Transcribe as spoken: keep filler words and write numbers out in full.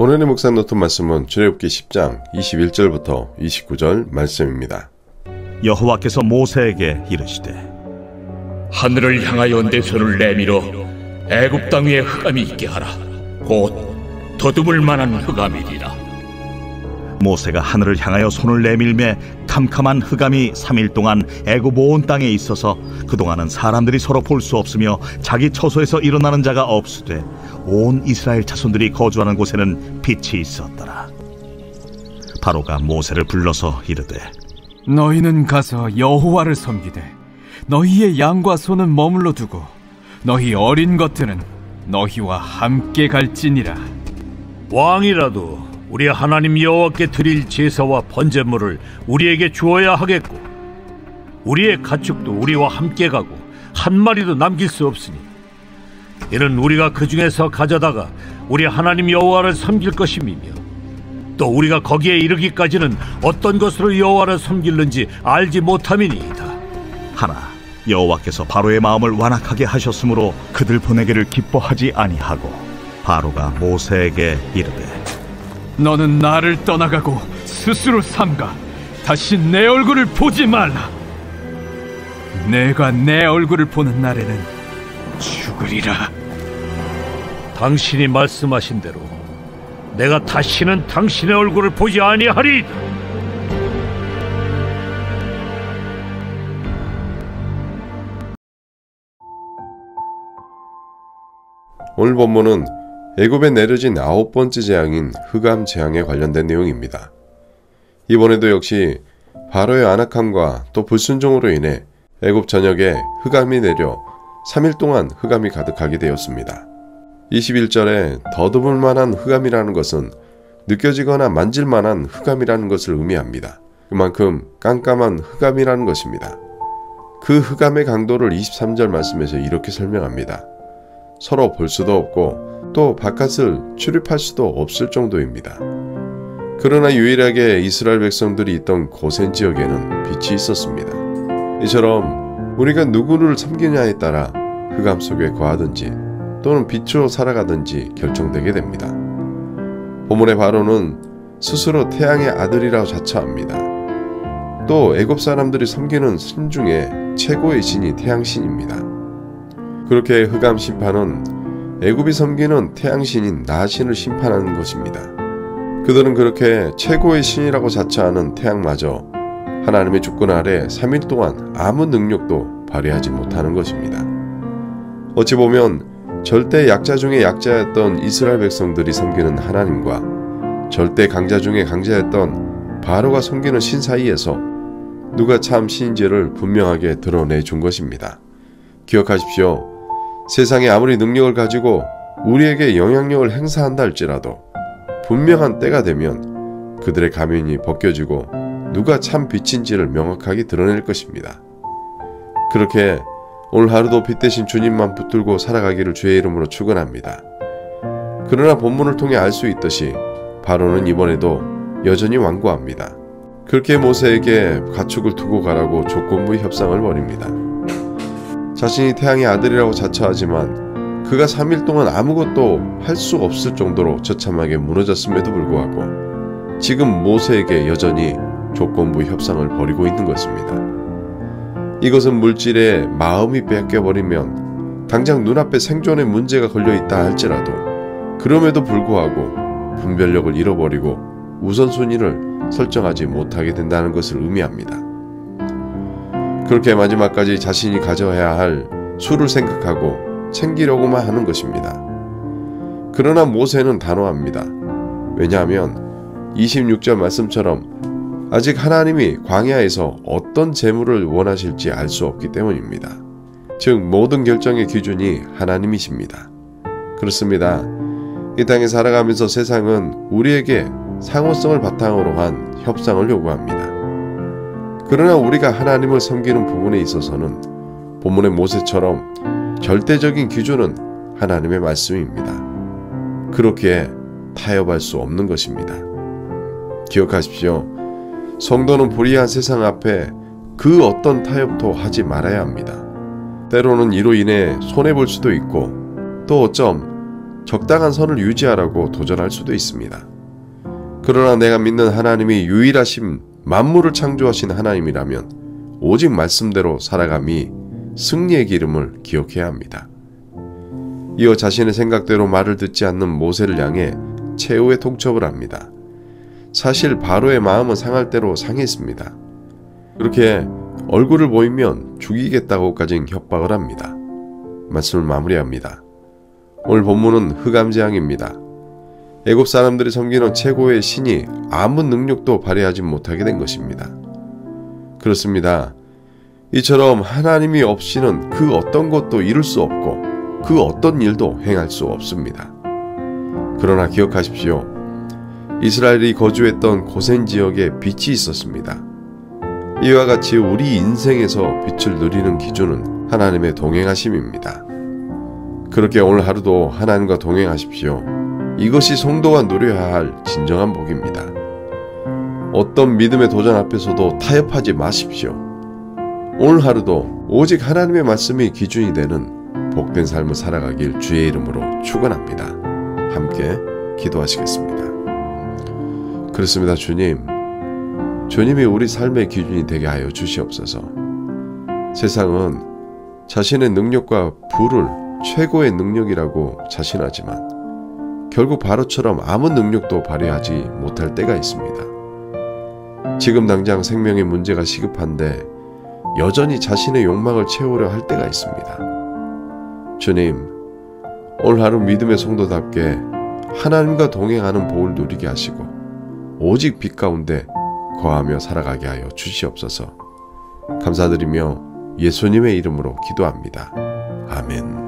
오늘의 묵상노트 말씀은 출애굽기 십 장 이십일 절부터 이십구 절 말씀입니다. 여호와께서 모세에게 이르시되 하늘을 향하여 내 손을 내밀어 애굽 땅 위에 흑암이 있게 하라. 곧 더듬을 만한 흑암이리라. 모세가 하늘을 향하여 손을 내밀매 캄캄한 흑암이 삼 일 동안 애굽 온 땅에 있어서 그동안은 사람들이 서로 볼 수 없으며 자기 처소에서 일어나는 자가 없으되 온 이스라엘 자손들이 거주하는 곳에는 빛이 있었더라. 바로가 모세를 불러서 이르되 너희는 가서 여호와를 섬기되 너희의 양과 소는 머물러 두고 너희 어린 것들은 너희와 함께 갈지니라. 왕이라도 우리 하나님 여호와께 드릴 제사와 번제물을 우리에게 주어야 하겠고 우리의 가축도 우리와 함께 가고 한 마리도 남길 수 없으니 이는 우리가 그 중에서 가져다가 우리 하나님 여호와를 섬길 것임이며 또 우리가 거기에 이르기까지는 어떤 것으로 여호와를 섬길는지 알지 못함이니이다. 하나 여호와께서 바로의 마음을 완악하게 하셨으므로 그들 보내기를 기뻐하지 아니하고 바로가 모세에게 이르되 너는 나를 떠나가고 스스로 삼가 다시 내 얼굴을 보지 말라. 내가 내 얼굴을 보는 날에는 죽으리라. 당신이 말씀하신 대로 내가 다시는 당신의 얼굴을 보지 아니하리. 오늘 본문은 애굽에 내려진 아홉 번째 재앙인 흑암 재앙에 관련된 내용입니다. 이번에도 역시 바로의 안악함과 또 불순종으로 인해 애굽 전역에 흑암이 내려 삼 일 동안 흑암이 가득하게 되었습니다. 이십일 절에 더듬을 만한 흑암이라는 것은 느껴지거나 만질 만한 흑암이라는 것을 의미합니다. 그만큼 깜깜한 흑암이라는 것입니다. 그 흑암의 강도를 이십삼 절 말씀에서 이렇게 설명합니다. 서로 볼 수도 없고 또 바깥을 출입할 수도 없을 정도입니다. 그러나 유일하게 이스라엘 백성들이 있던 고센 지역에는 빛이 있었습니다. 이처럼 우리가 누구를 섬기냐에 따라 흑암 속에 거하든지 또는 빛으로 살아가든지 결정되게 됩니다. 본문의 바로는 스스로 태양의 아들이라고 자처합니다. 또 애굽 사람들이 섬기는 신 중에 최고의 신이 태양신입니다. 그렇게 흑암 심판은 애굽이 섬기는 태양신인 나신을 심판하는 것입니다. 그들은 그렇게 최고의 신이라고 자처하는 태양마저 하나님의 주권 아래 삼 일 동안 아무 능력도 발휘하지 못하는 것입니다. 어찌 보면 절대 약자 중에 약자였던 이스라엘 백성들이 섬기는 하나님과 절대 강자 중에 강자였던 바로가 섬기는 신 사이에서 누가 참 신인지를 분명하게 드러내준 것입니다. 기억하십시오. 세상에 아무리 능력을 가지고 우리에게 영향력을 행사한다 할지라도 분명한 때가 되면 그들의 가면이 벗겨지고 누가 참 빛인지를 명확하게 드러낼 것입니다. 그렇게 오늘 하루도 빛 대신 주님만 붙들고 살아가기를 주의 이름으로 축원합니다. 그러나 본문을 통해 알 수 있듯이 바로는 이번에도 여전히 완고합니다. 그렇게 모세에게 가축을 두고 가라고 조건부의 협상을 벌입니다. 자신이 태양의 아들이라고 자처하지만 그가 삼 일 동안 아무것도 할 수 없을 정도로 처참하게 무너졌음에도 불구하고 지금 모세에게 여전히 조건부 협상을 벌이고 있는 것입니다. 이것은 물질에 마음이 뺏겨버리면 당장 눈앞에 생존의 문제가 걸려있다 할지라도 그럼에도 불구하고 분별력을 잃어버리고 우선순위를 설정하지 못하게 된다는 것을 의미합니다. 그렇게 마지막까지 자신이 가져야 할 수를 생각하고 챙기려고만 하는 것입니다. 그러나 모세는 단호합니다. 왜냐하면 이십육 절 말씀처럼 아직 하나님이 광야에서 어떤 재물을 원하실지 알 수 없기 때문입니다. 즉 모든 결정의 기준이 하나님이십니다. 그렇습니다. 이 땅에 살아가면서 세상은 우리에게 상호성을 바탕으로 한 협상을 요구합니다. 그러나 우리가 하나님을 섬기는 부분에 있어서는 본문의 모세처럼 절대적인 기준은 하나님의 말씀입니다. 그렇기에 타협할 수 없는 것입니다. 기억하십시오. 성도는 불의한 세상 앞에 그 어떤 타협도 하지 말아야 합니다. 때로는 이로 인해 손해볼 수도 있고 또 어쩜 적당한 선을 유지하라고 도전할 수도 있습니다. 그러나 내가 믿는 하나님이 유일하신 만물을 창조하신 하나님이라면 오직 말씀대로 살아감이 승리의 기름을 기억해야 합니다. 이어 자신의 생각대로 말을 듣지 않는 모세를 향해 최후의 통첩을 합니다. 사실 바로의 마음은 상할 대로 상했습니다. 그렇게 얼굴을 보이면 죽이겠다고까지 협박을 합니다. 말씀을 마무리합니다. 오늘 본문은 흑암재앙입니다. 애굽 사람들이 섬기는 최고의 신이 아무 능력도 발휘하지 못하게 된 것입니다. 그렇습니다. 이처럼 하나님이 없이는 그 어떤 것도 이룰 수 없고 그 어떤 일도 행할 수 없습니다. 그러나 기억하십시오. 이스라엘이 거주했던 고센 지역에 빛이 있었습니다. 이와 같이 우리 인생에서 빛을 누리는 기준은 하나님의 동행하심입니다. 그렇게 오늘 하루도 하나님과 동행하십시오. 이것이 성도가 누려야 할 진정한 복입니다. 어떤 믿음의 도전 앞에서도 타협하지 마십시오. 오늘 하루도 오직 하나님의 말씀이 기준이 되는 복된 삶을 살아가길 주의 이름으로 축원합니다. 함께 기도하시겠습니다. 그렇습니다. 주님, 주님이 우리 삶의 기준이 되게 하여 주시옵소서. 세상은 자신의 능력과 부를 최고의 능력이라고 자신하지만 결국 바로처럼 아무 능력도 발휘하지 못할 때가 있습니다. 지금 당장 생명의 문제가 시급한데 여전히 자신의 욕망을 채우려 할 때가 있습니다. 주님, 오늘 하루 믿음의 성도답게 하나님과 동행하는 복을 누리게 하시고 오직 빛 가운데 거하며 살아가게 하여 주시옵소서. 감사드리며 예수님의 이름으로 기도합니다. 아멘.